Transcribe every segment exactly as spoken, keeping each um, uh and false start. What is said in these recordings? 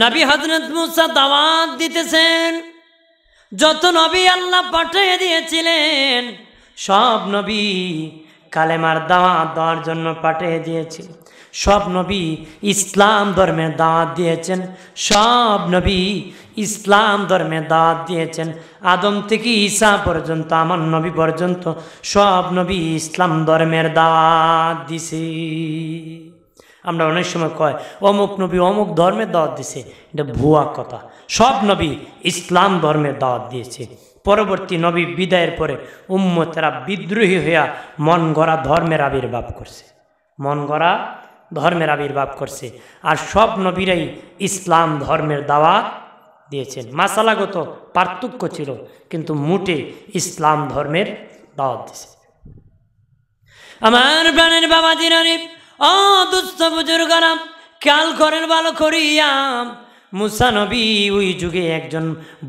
নবী হযরত মুসা দাওয়াত দিতেছেন, যত নবী আল্লাহ পাঠিয়ে দিয়েছিলেন সব নবী কালেমার দাওয়াত দেওয়ার জন্য পাঠিয়ে দিয়েছিলেন, সব নবী ইসলাম ধর্মের দাওয়াত দিয়েছেন, সব নবী ইসলাম ধর্মে দাওয়াত দিয়েছেন। আদম থেকে ঈসা পর্যন্ত আমার নবী পর্যন্ত সব নবী ইসলাম ধর্মের দাওয়াত দিছে। আমরা অনেক সময় কয় অমুক নবী অমুক ধর্মের দাওয়াত দিছে, এটা ভুয়া কথা। সব নবী ইসলাম ধর্মের দাওয়াত দিয়েছে। পরবর্তী নবী বিদায়ের পরে উম্মতেরা বিদ্রোহী হইয়া মন গড়া ধর্মের আবির্ভাব করছে, মন গড়া ধর্মের আবির্ভাব করছে। আর সব নবীরাই ইসলাম ধর্মের দাওয়াত দিয়েছেন, মাসালাগত পার্থক্য ছিল কিন্তু মোটে ইসলাম ধর্মের দাওয়াত দিয়েছে। আমার প্রাণের বাবা দিনারে ও দুস্থ বুজুর্গরাম, খেয়াল করেন ভালো করিয়াম, মুসা নবী ওই যুগে একজন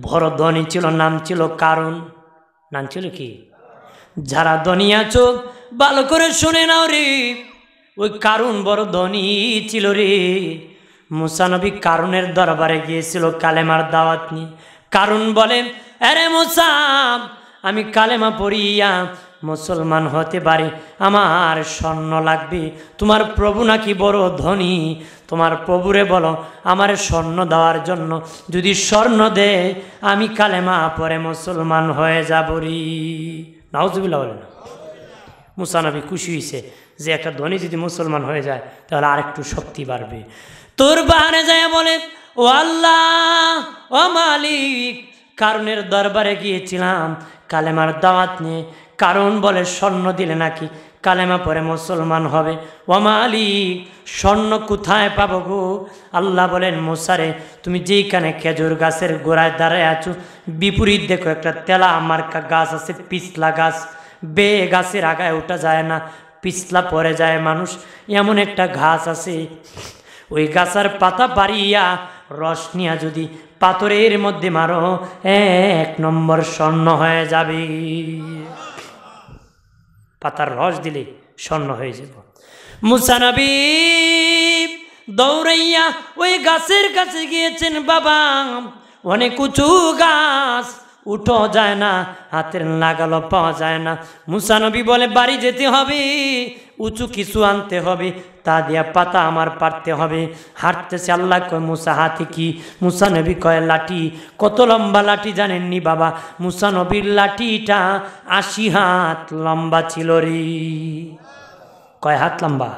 বড় ধনী ছিল, নাম ছিল কারুন। নাম ছিল কি? যারা ধনী আছো ভালো করে শুনে নাও রে, ওই কারুন বড় ধনী ছিল রে। মুসা নবী কারুনের দরবারে গিয়েছিল কালেমার দাওয়াত নিয়ে। কারুন বলে, আরে মুসা, আমি কালেমা পড়িয়া মুসলমান হতে পারি, আমার স্বর্ণ লাগবে, তোমার প্রভু নাকি বড় ধনী, তোমার প্রভুরে বলো আমার স্বর্ণ দেওয়ার জন্য, যদি স্বর্ণ দে আমি কালেমা পরে মুসলমান হয়ে যাব রি। নাউজুবিল্লাহ বলেন। মুসা নবী খুশি হয়েছে যে একটা ধনী যদি মুসলমান হয়ে যায় তাহলে আরেকটু শক্তি বাড়বে। তোর বাহারে যায় বলে, ও আল্লাহ, ও মালিক, কারণের দরবারে গিয়েছিলাম কালেমার দাওয়াত নিয়ে, কারণ বলে স্বর্ণ দিলে নাকি কালেমা পরে মুসলমান হবে, ও মালিক স্বর্ণ কোথায় পাবো গো? আল্লাহ বলেন, মুসারে, তুমি যেইখানে খেজুর গাছের গোড়ায় দাঁড়ায় আছো বিপরীত দেখো একটা তেলা মার্কা গাছ আছে, পিছলা গাছ, বে গাছের আগায় ওঠা যায় না, পিছলা পরে যায় মানুষ, এমন একটা ঘাস আছে, ওই গাছের পাতা পারিয়া রস নিয়া যদি পাথরের মধ্যে মারো এক নম্বর স্বর্ণ হয়ে যাবে, পাতার রস দিলে স্বর্ণ হয়ে যাব। মুসা নবী দৌড়াইয়া ওই গাছের কাছে গিয়েছেন, বাবা অনেক উঁচু গাছ, উঠো যায় না, হাতের লাগালো পাওয়া যায় না। মুসা নবী বলে, বাড়ি যেতে হবে, উঁচু কিছু আনতে হবে, তা দিয়া পাতা আমার পারতে হবে। হাঁটতেছে, আল্লাহ কয়, মুসা হাতে কি? মুসা নবী কয় লাঠি। কত লম্বা লাঠি জানেননি বাবা? মুসা নবীর লাঠিটা আশি হাত লম্বা ছিল রে। কয় হাত লম্বা?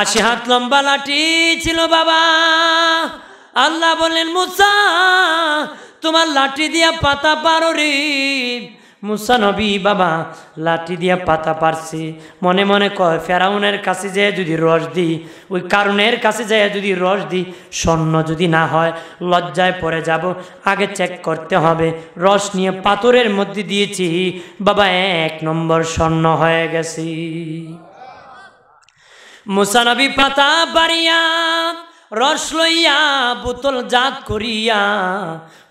আশি হাত লম্বা লাঠি ছিল বাবা। আল্লাহ বলেন, মুসা তোমার লাঠি দিয়া পাতা পারো রে। মুসা নবী বাবা লাঠি দিয়া পাতা পারছে, মনে মনে কয় ফেরাউনের কাছে যেয়ে যদি রস দিই, ওই কারণের কাছে যেয়ে যদি রস দিই, স্বর্ণ যদি না হয় লজ্জায় পড়ে যাব, আগে চেক করতে হবে। রস নিয়ে পাথরের মধ্যে দিয়েছি বাবা, এক নম্বর স্বর্ণ হয়ে গেছি। মুসা নবী পাতা পারিয়া রস লইয়া বোতল জাগ করিয়া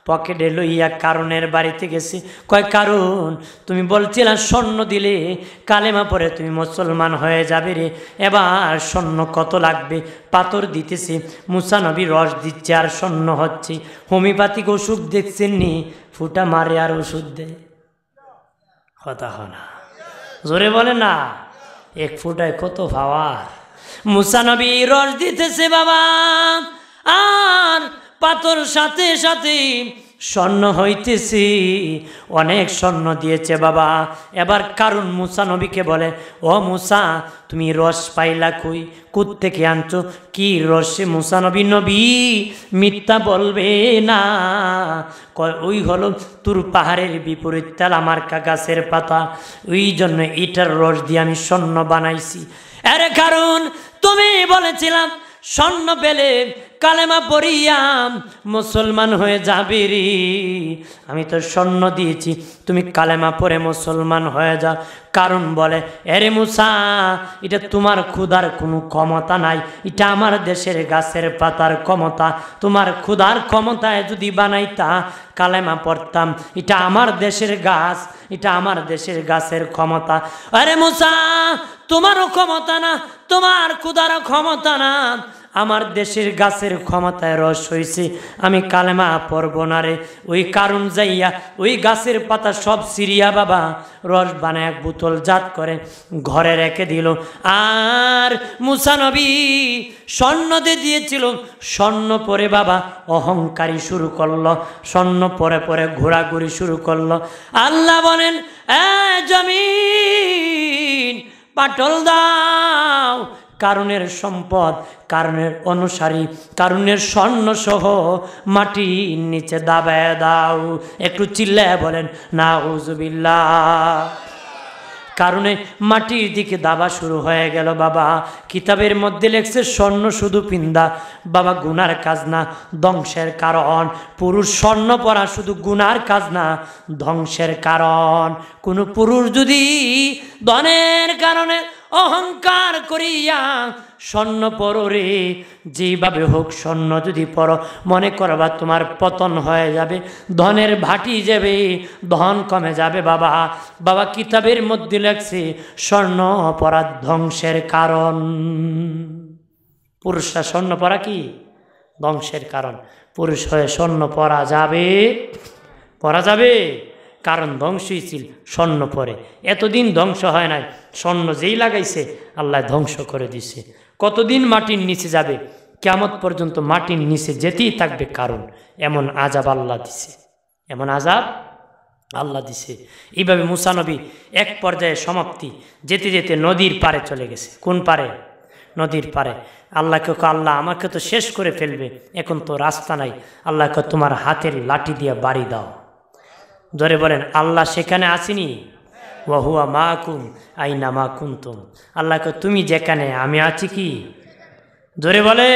পকেটে লইয়া কারণের বাড়িতে গেছি। কয়, কারণ তুমি বলছিলা স্বর্ণ দিলে কালেমা পরে তুমি মুসলমান হয়ে যাবে রে, এবার স্বর্ণ কত লাগবে? পাথর দিতেছে, মুসা নবী রস দিচ্ছে আর স্বর্ণ হচ্ছে। হোমিওপ্যাথিক ওষুধ দেখছেন নি? ফুটা মারে আর ওষুধ দেয়, কথা হয় না, জোরে বলে না, এক ফুটায় কত ভাওয়া। মুসা নবী রস দিতেছে বাবা, আর পাথর সাথে সাথে স্বর্ণ হইতেছি, অনেক স্বর্ণ দিয়েছে বাবা। এবার কারণ মুসা নবীকে বলে, ও মুসা, তুমি রস পাইলা কই, কোত্থেকে আনছো, কি রসে? মুসা নবী নবী মিথ্যা বলবে না, কয় ওই হলো তুর পাহাড়ের বিপরীত তেলামার্কা গাছের পাতা, ওই জন্য এটার রস দিয়ে আমি স্বর্ণ বানাইছি। আরে কারণ, তুমি বলেছিলাম স্বর্ণ পেলে কালেমা পড়িয়া মুসলমান হয়ে যাবি রে, আমি তো স্বর্ণ দিয়েছি, তুমি কালেমা পড়ে মুসলমান হয়ে যাও। কারণ বলে, এরে মুসা, এটা তোমার ক্ষুধার কোনো ক্ষমতা নাই, এটা আমার দেশের গাছের পাতার ক্ষমতা, তোমার ক্ষুধার ক্ষমতায় যদি বানাইতা কালেমা পড়তাম, এটা আমার দেশের গাছ, এটা আমার দেশের গাছের ক্ষমতা। আরে মুসা, তোমারও ক্ষমতা না, তোমার ক্ষুধারও ক্ষমতা না, আমার দেশের গাছের ক্ষমতায় রস হয়েছে, আমি কালেমা পড়ব না রে। ওই কারণ যাইয়া ওই গাছের পাতা সব সিরিয়া বাবা রস বানায় বোতল জাত করে ঘরে রেখে দিল। আর মুসা নবী স্বর্ণ দিয়ে দিয়েছিল, স্বর্ণ পরে বাবা অহংকারী শুরু করলো, স্বর্ণ পরে পরে ঘোরাঘুরি শুরু করলো। আল্লাহ বলেন, এ জমিন পাটল দাও, কারণের সম্পদ, কারণের অনুসারী, কারণের স্বর্ণ সহ মাটির নিচে দাবায় দাও। একটু চিল্লায় বলেন নাউযুবিল্লাহ। কারণে মাটির দিকে দাবা শুরু হয়ে গেল বাবা। কিতাবের মধ্যে লেখছে স্বর্ণ শুধু পিন্দা বাবা গুনার কাজ না, ধ্বংসের কারণ। পুরুষ স্বর্ণ পরা শুধু গুনার কাজ না, ধ্বংসের কারণ। কোনো পুরুষ যদি ধনের কারণে অহংকার করিয়া স্বর্ণ পরো রে, যেভাবে হোক স্বর্ণ যদি পরো, মনে করবা তোমার পতন হয়ে যাবে, ধনের ভাটি যাবে, ধন কমে যাবে বাবা। বাবা কিতাবের মধ্যে লেখছে স্বর্ণ পরা ধ্বংসের কারণ। পুরুষরা স্বর্ণ পরা কি ধ্বংসের কারণ। পুরুষ হয়ে স্বর্ণ পরা যাবে পরা যাবে কারণ ধ্বংসই ছিল স্বর্ণ পরে। এতদিন ধ্বংস হয় নাই, স্বর্ণ যেই লাগাইছে আল্লাহ ধ্বংস করে দিছে। কতদিন মাটির নিচে যাবে? কিয়ামত পর্যন্ত মাটির নিচে যেতেই থাকবে, কারণ এমন আজাব আল্লাহ দিছে, এমন আজাব আল্লাহ দিছে। এইভাবে মুসা নবী এক পর্যায়ে সমাপ্তি যেতে যেতে নদীর পারে চলে গেছে। কোন পারে? নদীর পারে। আল্লাহকে আল্লাহ আমাকে তো শেষ করে ফেলবে, এখন তো রাস্তা নাই। আল্লাহকে তোমার হাতের লাঠি দিয়ে বাড়ি দাও। ধরে বলেন আল্লাহ সেখানে আসেনি। ওয়াহুয়া মা কুম আইনা মা কুন্তুম। আল্লাহকে তুমি যেখানে আমি আছি কি? ধরে বলে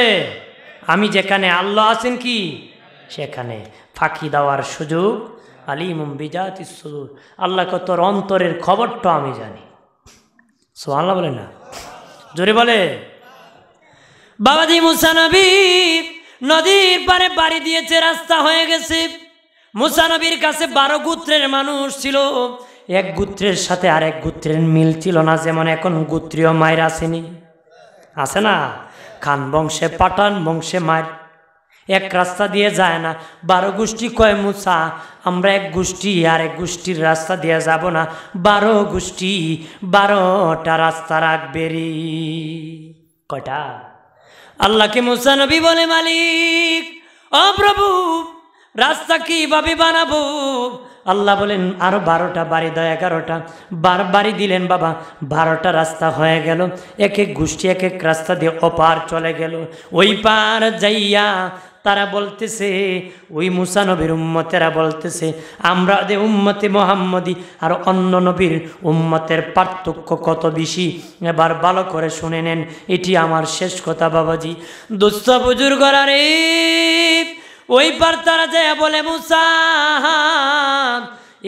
আমি যেখানে, আল্লাহ আছেন কি সেখানে। ফাঁকি দেওয়ার সুযোগ। আলিমুম বিজাতিস সুদূর। আল্লাহকে তোর অন্তরের খবরটা আমি জানি। সুবহানাল্লাহ বলে না? জোরে বলে। বাবাজি মুসা নবী নদীর পারে বাড়ি দিয়েছে, রাস্তা হয়ে গেছে। মুসা নবীর কাছে বারো গোত্রের মানুষ ছিল, এক গোত্রের সাথে আর এক গোত্রের মিল ছিল না। যেমন এখন গোত্রীয় মায়ের আসেনি, আসে না? খান বংশে, পাঠান বংশে মায়ের এক রাস্তা দিয়ে যায় না। বারো গোষ্ঠী কয় মুসা আমরা এক গোষ্ঠী আর এক গোষ্ঠীর রাস্তা দিয়ে যাব না। বারো গোষ্ঠী বারোটা রাস্তা রাখবে রে। কয়টা? আল্লাহকে মুসা নবী বলে, মালিক ও প্রভু রাস্তা কিভাবে বানাবো? আল্লাহ বলেন আরো বারোটা বাড়ি দাও। এগারোটা বার বাড়ি দিলেন বাবা, বারোটা রাস্তা হয়ে গেল। এক এক গোষ্ঠী এক এক রাস্তা দিয়ে ওপার চলে গেল। ওই পার যাইয়া তারা বলতেছে, ওই মুসা নবীর উম্মতেরা বলতেছে আমরা যে উম্মতে মোহাম্মদী আর অন্য নবীর উম্মতের পার্থক্য কত বেশি। এবার ভালো করে শুনে নেন, এটি আমার শেষ কথা বাবাজি। দুস্থ বুজুর্গরা রে, ওই পার তারা যায় বলে মুসা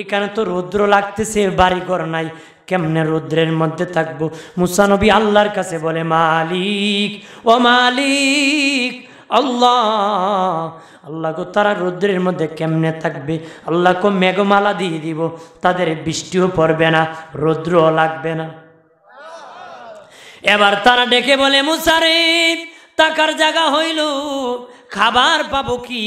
এখানে তো রৌদ্র লাগতেছে, বাড়ি ঘর নাই, কেমনে রৌদ্রের মধ্যে থাকবো? মুসা নবী আল্লাহর কাছে বলে, মালিক ও মালিক আল্লাহ, আল্লাহ গো তারা রৌদ্রের মধ্যে কেমনে থাকবে? আল্লাহ গো মেঘমালা দিয়ে দিব, তাদের বৃষ্টিও পড়বে না, রৌদ্রও লাগবে না। এবার তারা ডেকে বলে, মুসারে তাকার জায়গা হইল, খাবার পাবো কি?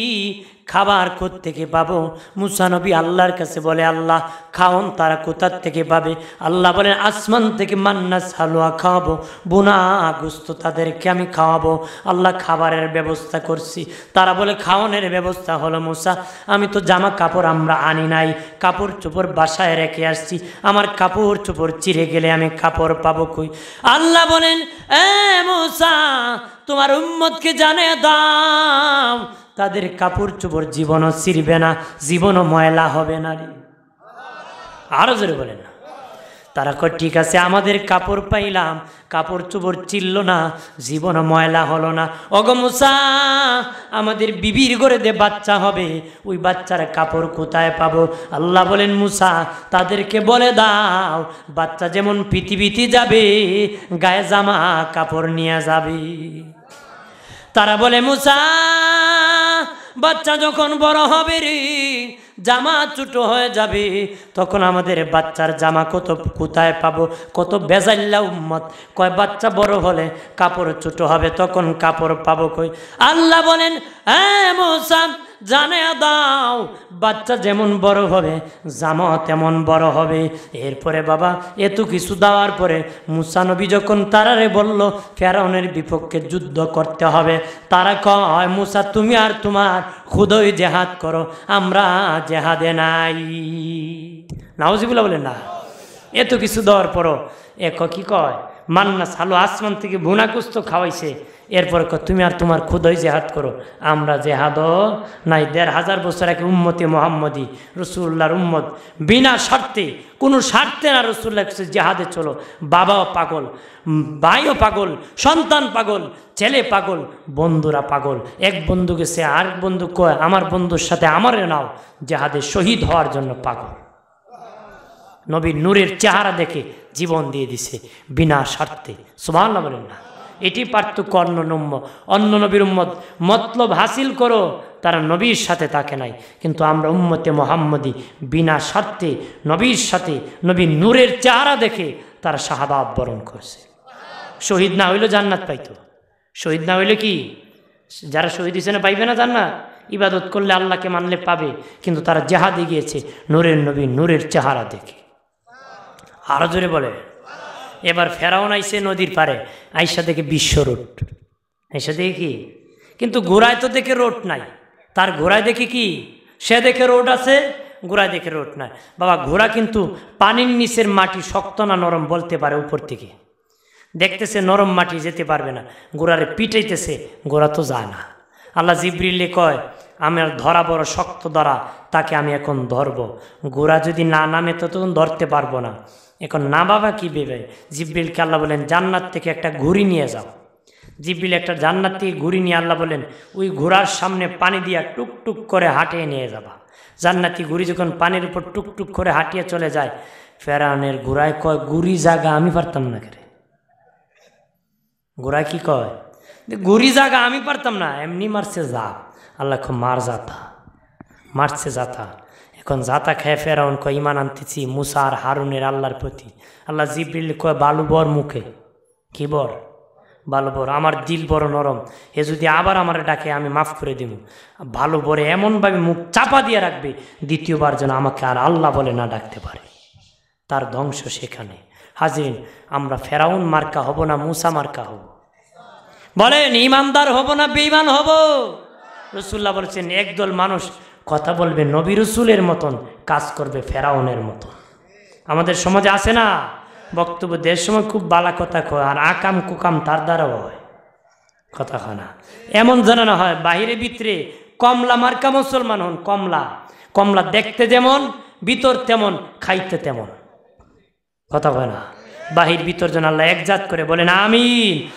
খাবার কোত্থেকে পাবো? মুসা নবী আল্লাহর কাছে বলে, আল্লাহ খাওন তারা কোথার থেকে পাবে? আল্লাহ বলেন আসমান থেকে মান্না হালুয়া খাওয়াবো, বোনা গোস্ত তাদেরকে আমি খাওয়াবো। আল্লাহ খাবারের ব্যবস্থা করছি। তারা বলে খাওয়ানোর ব্যবস্থা হলো মুসা আমি তো জামা কাপড় আমরা আনি নাই, কাপড় চোপড় বাসায় রেখে আসছি, আমার কাপড় চোপড় চিরে গেলে আমি কাপড় পাবো কই? আল্লাহ বলেন, এ মুসা তোমার উম্মতকে জানে দাও তাদের কাপড় চোপড় জীবনও ছিঁড়বে না, জীবনও ময়লা হবে না। আরো জোরে বলে না? তারা কয় ঠিক আছে, আমাদের কাপড় পাইলাম, কাপড় চোপড় ছিঁড়ল না, জীবন ময়লা হলো না। ওগো মুসা আমাদের বিবির ঘরে দে বাচ্চা হবে, ওই বাচ্চার কাপড় কোথায় পাবো? আল্লাহ বলেন, মুসা তাদেরকে বলে দাও বাচ্চা যেমন পৃথিবীতে যাবে গায়ে জামা কাপড় নিয়ে যাবে। তারা বলে, মুসা বাচ্চা যখন বড় হবে রে, জামা ছোটো হয়ে যাবে, তখন আমাদের বাচ্চার জামা কত কোথায় পাবো? কত বেজাল্লা উম্মত। কয় বাচ্চা বড় হলে কাপড় ছোটো হবে, তখন কাপড় পাবো কই? আল্লাহ বলেন, হ্যাঁ মূসা জানে দাও, বাচ্চা যেমন বড় হবে জামা তেমন বড় হবে। এরপরে বাবা এত কিছু দেওয়ার পরে মূসা নবী যখন তারারে বলল ফেরাউনের বিপক্ষে যুদ্ধ করতে হবে, তারা কয় মূসা তুমি আর তোমার খুদই জেহাদ করো, আমরা জেহাদে নাই। নাউজুবিল্লাহ বলেন না। এত কিছু দেওয়ার পরও এক কি কয় মান্না সালো আসমান থেকে ভুনা কুস্ত খাওয়াইছে, এরপর তুমি আর তোমার খুদই জেহাদ করো, আমরা জেহাদও নাই। দেড় হাজার বছর আগে উম্মতে মোহাম্মদী রসুল্লাহর উম্মত বিনা স্বার্থে, কোনো স্বার্থে না রসুল্লাহ জেহাদে চলো। বাবাও পাগল, ভাইও পাগল, সন্তান পাগল, ছেলে পাগল, বন্ধুরা পাগল। এক বন্ধু গেছে, আরেক বন্ধু কয় আমার বন্ধুর সাথে আমারে নাও, জেহাদে শহীদ হওয়ার জন্য পাগল। নবীর নূরের চেহারা দেখে জীবন দিয়ে দিছে বিনা স্বার্থে। সুবহানাল্লাহ বলেন না। এটি পার্থক্য অন্য নম্য। অন্য নবীর উম্মত মতলব হাসিল করো, তারা নবীর সাথে থাকে নাই, কিন্তু আমরা উম্মতে মোহাম্মদী বিনা স্বার্থে নবীর সাথে, নবীর নূরের চেহারা দেখে তারা শাহাদাত বরণ করছে। শহীদ না হইলেও জান্নাত পাইতো। শহীদ না হইলে কি, যারা শহীদ হয়েছে না পাইবে না জান্নাত? ইবাদত করলে আল্লাহকে মানলে পাবে, কিন্তু তারা জেহাদে গিয়েছে নূরের নবী নূরের চেহারা দেখে। আরো জোরে বলে। এবার ফেরাউন আইছে নদীর পারে, আইসা থেকে বিশ্ব রোড, আইসা দেখে কি, কিন্তু ঘোড়ায় তো দেখে রোড নাই, তার ঘোড়ায় দেখে কি, সে দেখে রোড আছে, ঘোড়ায় দেখে রোড নাই। বাবা ঘোড়া কিন্তু পানির নিচের মাটি শক্ত না নরম বলতে পারে, উপর থেকে দেখতেছে নরম মাটি যেতে পারবে না, ঘোড়ারে পিটাইতেছে, ঘোড়া তো যায় না। আল্লাহ জিবরিলে কয় আমার ধরা বড় শক্ত ধরা, তাকে আমি এখন ধরব, ঘোড়া যদি না নামে তো তখন ধরতে পারবো না। এখন না বাবা কী ভেবে? জিব্রিলকে আল্লাহ বলেন জান্নাত থেকে একটা ঘুড়ি নিয়ে যাও। জিব্রিল একটা জান্নাত থেকে ঘুড়ি নিয়ে, আল্লাহ বলেন ওই ঘোড়ার সামনে পানি দিয়া টুকটুক করে হাঁটিয়ে নিয়ে যাবা। জান্নাতি ঘুড়ি যখন পানির উপর টুকটুক করে হাঁটিয়ে চলে যায়, ফেরাউনের ঘোড়ায় কয় ঘুড়ি জাগা আমি পারতাম না। কেরে ঘোড়ায় কি কয়, ঘুড়ি জাগা আমি পারতাম না, এমনি মারছে জাপ। আল্লাহ কয় মার জাতা, মারছে জাতা। এখন জাতা খেয়ে ফেরাউন কয় ইমান আনতেছি মূসা আর হারুনের আল্লাহর প্রতি। আল্লাহ জিবরিল কয় বালু বর মুখে, কি বর? বালু বর, আমার দিল বড় নরম, এ যদি আবার আমার ডাকে আমি মাফ করে দেব। বালু বরে এমনভাবে মুখ চাপা দিয়ে রাখবে দ্বিতীয়বার যেন আমাকে আর আল্লাহ বলে না ডাকতে পারে, তার ধ্বংস সেখানে। হাজিরিন, আমরা ফেরাউন মার্কা হব না মূসা মার্কা হব? বলেন ইমানদার হব না বেঈমান হব? রাসূলুল্লাহ বলেছেন একদল মানুষ কথা বলবে নবী রসুলের মতন, কাজ করবে ফেরাউনের মতন। আমাদের সমাজে আছে না বক্তব্য, দেশ সময় খুব বালা কথা কয় আর আকাম কুকাম তার দ্বারাও হয়, কথা হয় না। এমন জানা না হয় বাহিরে ভিতরে কমলা মার্কা মুসলমান হন। কমলা, কমলা দেখতে যেমন, ভিতর তেমন, খাইতে তেমন, কথা হয় না। বাহির বিতর্জন আল্লাহ একজাত করে বলেন আমিন।